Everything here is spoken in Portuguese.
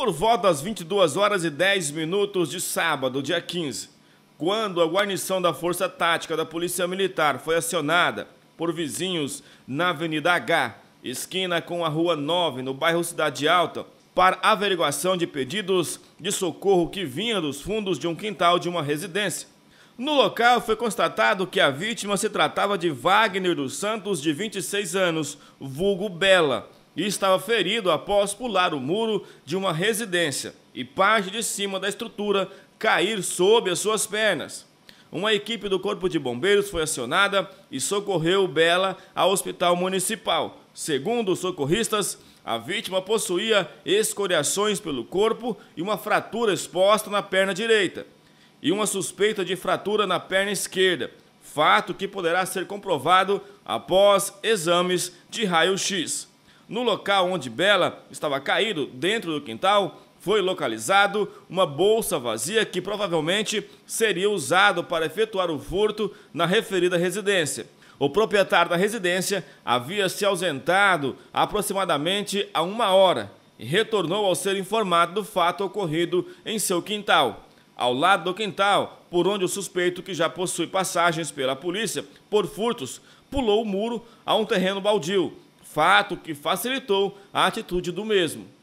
Por volta das 22h10 de sábado, dia 15, quando a guarnição da Força Tática da Polícia Militar foi acionada por vizinhos na Avenida H, esquina com a Rua 9, no bairro Cidade Alta, para averiguação de pedidos de socorro que vinha dos fundos de um quintal de uma residência. No local foi constatado que a vítima se tratava de Wagner dos Santos, de 26 anos, vulgo Bela, e estava ferido após pular o muro de uma residência e parte de cima da estrutura cair sob as suas pernas. Uma equipe do Corpo de Bombeiros foi acionada e socorreu Bela ao Hospital Municipal. Segundo os socorristas, a vítima possuía escoriações pelo corpo e uma fratura exposta na perna direita e uma suspeita de fratura na perna esquerda, fato que poderá ser comprovado após exames de raio-x. No local onde Bela estava caído, dentro do quintal, foi localizado uma bolsa vazia que provavelmente seria usada para efetuar o furto na referida residência. O proprietário da residência havia se ausentado aproximadamente há 1 hora e retornou ao ser informado do fato ocorrido em seu quintal. Ao lado do quintal, por onde o suspeito, que já possui passagens pela polícia por furtos, pulou o muro a um terreno baldio, fato que facilitou a atitude do mesmo.